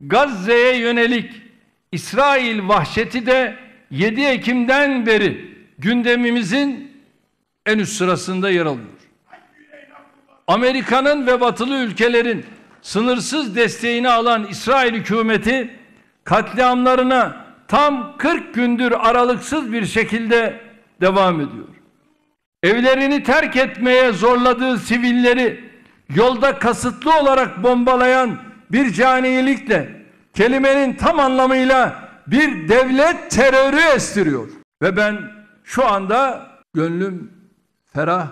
Gazze'ye yönelik İsrail vahşeti de 7 Ekim'den beri gündemimizin en üst sırasında yer alıyor. Amerika'nın ve batılı ülkelerin sınırsız desteğini alan İsrail hükümeti katliamlarına tam 40 gündür aralıksız bir şekilde devam ediyor. Evlerini terk etmeye zorladığı sivilleri yolda kasıtlı olarak bombalayan bir canilikle, kelimenin tam anlamıyla bir devlet terörü estiriyor. Ve ben şu anda gönlüm ferah,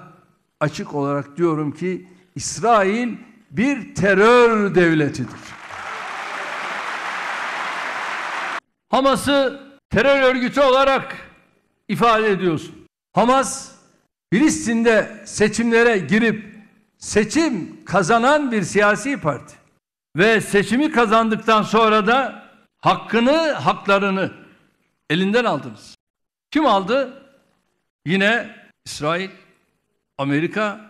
açık olarak diyorum ki İsrail bir terör devletidir. Hamas'ı terör örgütü olarak ifade ediyorsun. Hamas, Filistin'de seçimlere girip seçim kazanan bir siyasi parti ve seçimi kazandıktan sonra da haklarını elinden aldınız. Kim aldı? Yine İsrail, Amerika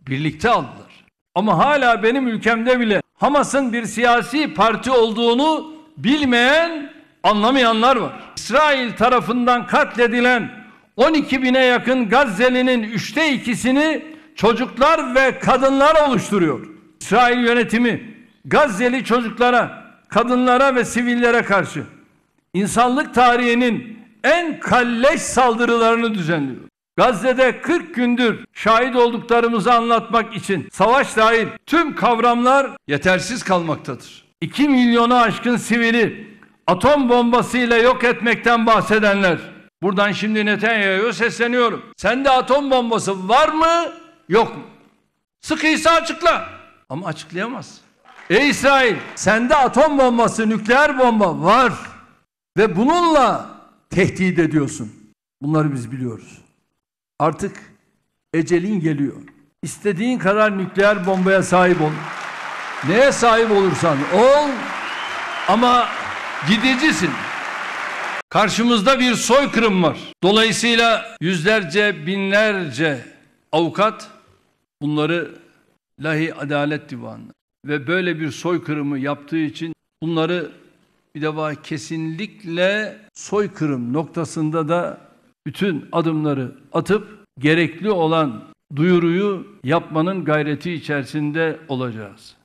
birlikte aldılar. Ama hala benim ülkemde bile Hamas'ın bir siyasi parti olduğunu bilmeyen, anlamayanlar var. İsrail tarafından katledilen 12 bine yakın Gazze'linin 3'te 2'sini çocuklar ve kadınlar oluşturuyor. İsrail yönetimi Gazze'li çocuklara, kadınlara ve sivillere karşı insanlık tarihinin en kalleş saldırılarını düzenliyor. Gazze'de 40 gündür şahit olduklarımızı anlatmak için savaş dahil tüm kavramlar yetersiz kalmaktadır. 2 milyonu aşkın sivili atom bombasıyla yok etmekten bahsedenler, buradan şimdi Netanyahu'ya sesleniyorum. Sende atom bombası var mı, yok mu? Sıkıysa açıkla. Ama açıklayamaz. Ey İsrail, sende atom bombası, nükleer bomba var ve bununla tehdit ediyorsun. Bunları biz biliyoruz. Artık ecelin geliyor. İstediğin kadar nükleer bombaya sahip ol. Neye sahip olursan ol, ama gidicisin. Karşımızda bir soykırım var. Dolayısıyla yüzlerce, binlerce avukat bunları Lahi Adalet Divanı ve böyle bir soykırımı yaptığı için bunları bir defa kesinlikle soykırım noktasında da bütün adımları atıp gerekli olan duyuruyu yapmanın gayreti içerisinde olacağız.